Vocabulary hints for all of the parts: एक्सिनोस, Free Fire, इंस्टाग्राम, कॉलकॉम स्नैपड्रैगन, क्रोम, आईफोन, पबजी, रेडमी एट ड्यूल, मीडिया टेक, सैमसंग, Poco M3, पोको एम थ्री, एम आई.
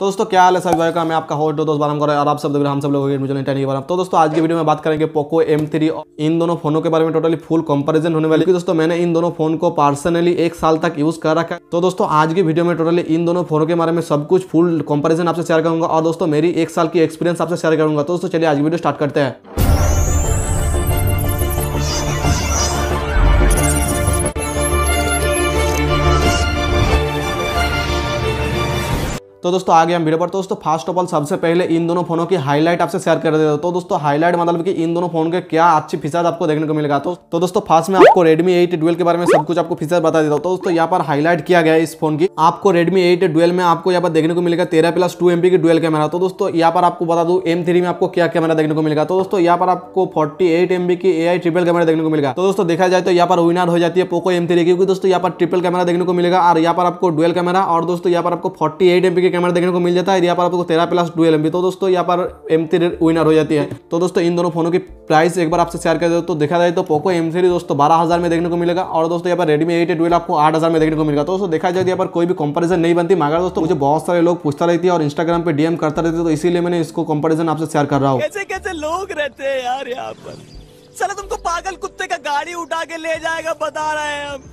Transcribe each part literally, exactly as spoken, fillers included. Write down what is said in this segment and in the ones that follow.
तो दोस्तों क्या हाल है सभी भाई का, मैं आपका होस्ट दोस्त बाराम कर रहा हूं और आप सब देख रहे हैं हम सब लोगों के मुझे टेन के बारे में। तो दोस्तों आज की वीडियो में बात करेंगे पोको एम थ्री और इन दोनों फोनों के बारे में टोटली फुल कंपैरिजन होने वाली है। दोस्तों मैंने इन दोनों फोन को पर्सनली एक साल तक यूज कर रखा है, तो दोस्तों आज की वीडियो में टोटली इन दोनों फोनों के बारे में सब कुछ फुल कंपैरिजन आपसे शेयर करूंगा और दोस्तों मेरी एक साल की एक्सपीरियंस आपसे शेयर करूंगा। तो दोस्तों चलिए आज वीडियो स्टार्ट करते हैं। तो दोस्तों आगे हम वीडियो पर। तो दोस्तों फर्स्ट ऑफ ऑल सबसे पहले इन दोनों फोनों की हाईलाइट आपसे शेयर कर देते हैं। तो दोस्तों हाईलाइट मतलब कि इन दोनों फोन के क्या अच्छी फीचर्स आपको देखने को मिलेगा। तो, तो दोस्तों फर्स्ट में आपको रेडमी एट ड्यूल के बारे में सब कुछ आपको फीचर बता देता हूँ। तो दोस्तों यहाँ पर हाईलाइट किया गया इस फोन की आपको रेडमी एट ड्यूल में आपको यहाँ पर देखने को मिलेगा तेरह प्लस टू एम पी की ड्यूल कैमरा। तो दोस्तों यहाँ पर आपको बता दूं एम थ्री में आपको क्या कैमरा देखने को मिलेगा। तो दोस्तों यहाँ पर आपको फोर्टी एट एम बी की ए आई ट्रिपल कैमरा देखने को मिलेगा। तो दोस्तों देखा जाए तो यहाँ पर विनर हो जाती है पोको एम थ्री, क्योंकि दोस्तों यहाँ पर ट्रिपल कैमरा देखने को मिलेगा और यहाँ पर आपको ड्यूल कैमरा और दोस्तों यहाँ पर आपको फोर्टी एट एम पी कैमरा देखने को मिल जाता है, यहाँ पर आपको तेरह प्लस डुअल एमबी। तो दोस्तों यहाँ पर एम थ्री विनर हो जाती है। तो दोस्तों इन दोनों फोनों की प्राइस एक बार आपसे शेयर कर दो। तो देखा जाए तो पोको एम थ्री दोस्तों बारह हजार में देखने को मिलेगा और दोस्तों यहाँ पर रेडमी एट डुअल आपको आठ हजार में देखने को मिलेगा। तो दोस्तों देखा जाए यहाँ पर कोई भी कंपैरिजन नहीं बनती, मगर दोस्तों मुझे बहुत सारे लोग पूछता रहती है और इंस्टाग्राम पे डीएम करता रहती है, तो इसीलिए मैंने इसको कंपैरिजन आपसे शेयर कर रहा हूँ। कैसे कैसे लोग रहते हैं यार यहाँ पर, साला तुमको पागल कुत्ते का गाड़ी उठा के ले जाएगा बता रहे हैं हम।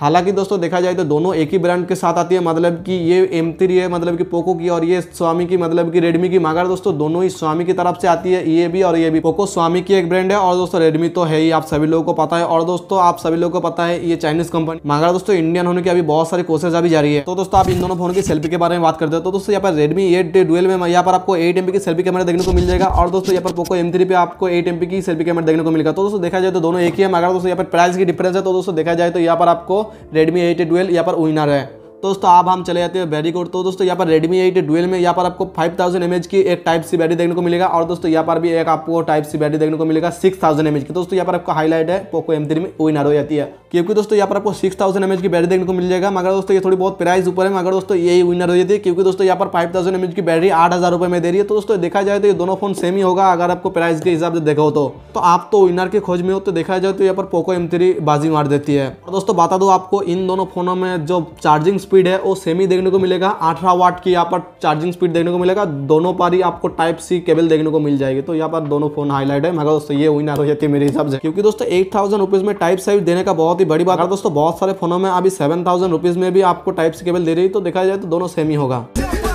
हालांकि दोस्तों देखा जाए तो दोनों एक ही ब्रांड के साथ आती है, मतलब कि ये एम थ्री है मतलब कि पोको की और ये स्वामी की मतलब कि रेडमी की, मगर दोस्तों दोनों ही स्वामी की तरफ से आती है, ये भी और ये भी। पोको स्वामी की एक ब्रांड है और दोस्तों रेडमी तो है ही, आप सभी लोगों को पता है, और दोस्तों आप सभी लोगों को पता है ये चाइनीज कंपनी, मगर दोस्तों इंडियन होने की अभी बहुत सारी कोशिश अभी जारी है। तो दोस्तों आप इन दोनों फोन की सेल्फी के बारे में बात करते हो। तो दोस्तों यहाँ पर रेडमी एट डुअल में यहाँ पर आपको एट एम पी की सेल्फी कैमरा देखने को मिल जाएगा और दोस्तों यहाँ पर पोको एम थ्री पे आपको एट एम पी की सेल्फी कैमरा देखने को मिलेगा। तो दोस्तों देखा जाए तो दोनों एक ही है, मगर दोस्तों यहाँ पर प्राइस की डिफरेंस है। तो दोस्तों देखा जाए तो यहाँ पर आपको रेडमी एट डुअल यहाँ पर विनर है। तो दोस्तों अब हम चले जाते हैं बैटरी कोड। तो दोस्तों यहाँ पर रेडमी एट डुअल में यहाँ पर आपको फाइव थाउजेंड एमएच की एक टाइप सी बैटरी देखने को मिलेगा और दोस्तों यहाँ पर भी एक आपको टाइप सी बैटरी देखने को मिलेगा सिक्स थाउजेंड एमएच की। दोस्तों यहाँ पर आपका हाईलाइट है पोको एम थ्री में विनर हो जाती है, क्योंकि दोस्तों यहाँ पर आपको सिक्स थाउजेंड एमएच की बैटरी देखने को मिल जाएगा, मगर दोस्तों ये थोड़ी बहुत प्राइस ऊपर है, मगर दोस्तों यही विनर हो जाती है, क्योंकि दोस्तों यहाँ पर फाइव थाउजेंड एमएच की बैटरी आठ हजार रुपये में दे रही है। तो दोस्तों देखा जाए तो ये दोनों फोन सेम ही होगा अगर आपको प्राइस के हिसाब से देखा हो तो। आप तो विनर की खोज में हो तो देखा जाए तो यहाँ पर पोको एम थ्री बाजी मार देती है। और दोस्तों बता दो आपको इन दोनों फोनों में जो चार्जिंग स्पीड है वो सेम ही देखने को मिलेगा, अठारह वाट की यहाँ पर चार्जिंग स्पीड देखने को मिलेगा, दोनों पर ही आपको टाइप सी केबल देखने को मिल जाएगी। तो यहाँ पर दोनों फोन हाईलाइट है, मगर दोस्तों ये विनर हो जाती है मेरे हिसाब से, क्योंकि दोस्तों एट थाउजेंड रुपीज में टाइप सी देने का बहुत ही बड़ी बात है। दोस्तों बहुत सारे फोनों में अभी सेवन थाउजेंड रुपीज में भी आपको टाइप सी केबल दे रही है, तो देखा जाए तो दोनों सेम ही होगा।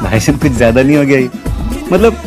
भाई सब कुछ ज्यादा नहीं हो गया मतलब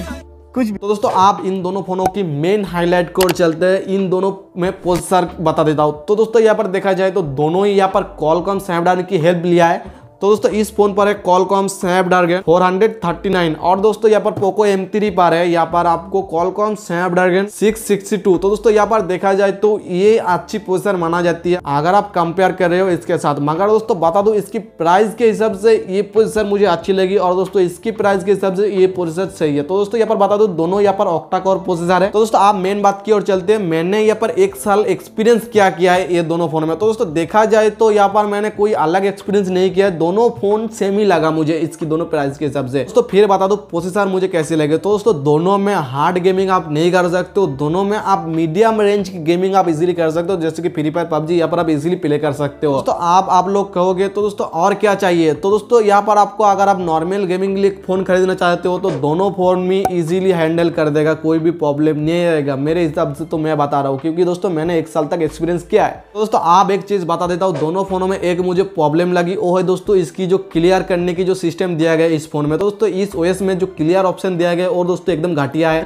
कुछ। तो दोस्तों आप इन दोनों फोनों की मेन हाईलाइट को चलते हैं, इन दोनों में प्रोसेसर बता देता हूँ। तो दोस्तों यहाँ पर देखा जाए तो दोनों ही यहाँ पर कॉलकॉम स्नैपड्रैगन की हेल्प लिया है। तो दोस्तों इस फोन पर है कॉलकॉम स्नैपड्रैगन four thirty nine और दोस्तों यहाँ पर पोको एम थ्री पर है यहाँ पर आपको कॉलकॉम स्नैपड्रैगन six sixty two. तो दोस्तों यहाँ पर देखा जाए तो ये अच्छी प्रोसेसर माना जाती है अगर आप कंपेयर कर रहे हो इसके साथ, मगर दोस्तों बता दूं इसकी प्राइस के हिसाब से ये प्रोसेसर मुझे अच्छी लगी और दोस्तों इसकी प्राइस के हिसाब से ये प्रोसेसर सही है। तो दोस्तों यहाँ पर बता दो दोनों यहाँ पर ऑक्टा कोर प्रोसेसर है। तो दोस्तों आप मेन बात की ओर चलते हैं, मैंने यहाँ पर एक साल एक्सपीरियंस क्या किया है ये दोनों फोन में। तो दोस्तों देखा जाए तो यहाँ पर मैंने कोई अलग एक्सपीरियंस नहीं किया, दोनों फोन सेम ही लगा मुझे इसकी दोनों प्राइस के हिसाब से। दोस्तों फिर बता दो प्रोसेसर मुझे कैसे लगे। तो दोस्तों दोनों में हार्ड गेमिंग आप नहीं कर सकते हो, दोनों में आप मीडियम रेंज की गेमिंग आप इजीली कर सकते हो, जैसे कि फ्री फायर पबजी यहाँ पर आप इजीली प्ले कर सकते हो। तो आप आप लोग कहोगे तो दोस्तों और क्या चाहिए। तो दोस्तों यहाँ पर आपको अगर आप नॉर्मल गेमिंग के लिए फोन खरीदना चाहते हो तो दोनों फोन में इजीली हैंडल कर देगा, कोई भी प्रॉब्लम नहीं रहेगा मेरे हिसाब से, तो मैं बता रहा हूँ क्योंकि दोस्तों मैंने एक साल तक एक्सपीरियंस किया है। तो दोस्तों आप एक चीज बता देता हूँ, दोनों फोनों में एक मुझे प्रॉब्लम लगी वो है दोस्तों इसकी जो क्लियर करने की जो सिस्टम दिया गया इस फोन में। तो दोस्तों इस ओएस में जो क्लियर ऑप्शन दिया गया और दोस्तों एकदम घटिया है,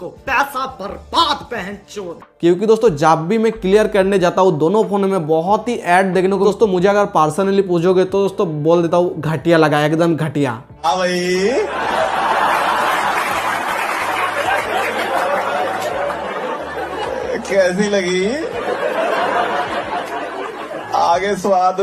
को पैसा बर्बाद पहन चोर, क्योंकि दोस्तों जब भी मैं क्लियर करने जाता हूँ दोनों फोन में बहुत ही ऐड देखने को। दोस्तों मुझे अगर पर्सनली पूछोगे तो दोस्तों बोल देता हूँ घटिया लगा, एकदम घटिया। कैसी लगी आगे स्वाद।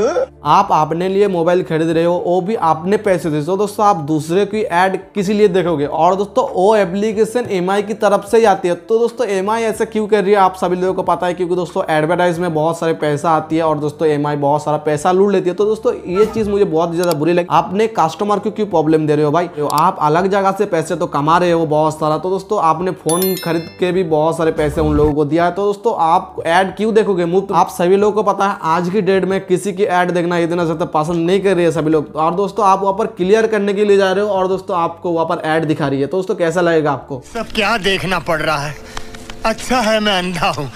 आप अपने लिए मोबाइल खरीद रहे हो वो भी अपने पैसे से, तो दोस्तों आप दूसरे की ऐड किसी लिए देखोगे, और दोस्तों वो एप्लीकेशन एम आई की तरफ से ही आती है। तो दोस्तों एम आई ऐसा क्यों कर रही है आप सभी लोगों को पता है, क्योंकि दोस्तों एडवर्टाइज में बहुत सारे पैसा आती है और दोस्तों एम आई बहुत सारा पैसा लूट लेती है। तो दोस्तों ये चीज मुझे बहुत ज्यादा बुरी लगी, आपने कस्टमर को क्यों प्रॉब्लम दे रहे हो भाई, आप अलग जगह से पैसे तो कमा रहे हो बहुत सारा, तो दोस्तों आपने फोन खरीद के भी बहुत सारे पैसे उन लोगों को दिया है, तो दोस्तों आप ऐड क्यों देखोगे मुफ्त। आप सभी लोगों को पता है आज की डेट मार्केट में किसी की ऐड देखना इतना ज़्यादा पसंद नहीं कर रही है सभी लोग। और दोस्तों आप वहाँ पर क्लियर करने के लिए जा रहे हो और दोस्तों आपको वहाँ पर ऐड दिखा रही है, तो दोस्तों कैसा लगेगा आपको? सब क्या देखना पड़ रहा है, अच्छा है मैं अंधा हूँ।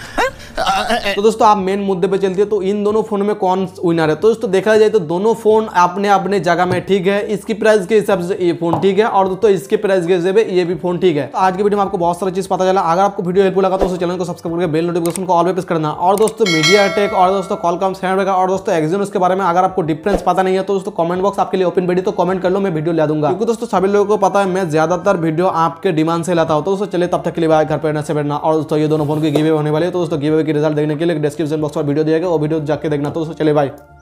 तो दोस्तों आप मेन मुद्दे पे चलती है, तो इन दोनों फोन में कौन विनर है? तो दोस्तों देखा जाए तो दोनों फोन अपने अपने जगह में ठीक है, इसकी प्राइस के हिसाब से ये फोन ठीक है और दोस्तों इसके प्राइस के हिसाब से ये भी फोन ठीक है। तो आज के वीडियो में आपको बहुत सारी चीज पता चला। अगर आपको वीडियो हेल्पफुल लगा तो उस चैनल को सब्सक्राइब करके बेल नोटिफिकेशन को ऑल पे प्रेस करना। और दोस्तों मीडिया टेक और दोस्तों कॉलकॉम सैमसंग और दोस्तों एक्सिनोस के बारे में अगर आपको डिफरेंस पता नहीं है तो दोस्तों कमेंट बॉक्स आपके लिए ओपन बैठी, तो कमेंट कर लो, मैं वीडियो ला दूंगा। क्योंकि दोस्तों सभी लोगों को पता है मैं ज्यादातर वीडियो आपके डिमांड से लाता हूं। तो दोस्तों चलिए तब तक के लिए बाय, घर पर से बैठना। और दोस्तों ये दोनों फोन की गिव अवे होने वाली है, तो दोस्तों गिव अवे की रिजल्ट देखने के लिए डिस्क्रिप्शन बॉक्स पर वीडियो दिया गया, वो वीडियो जाके देखना। तो चले बाय।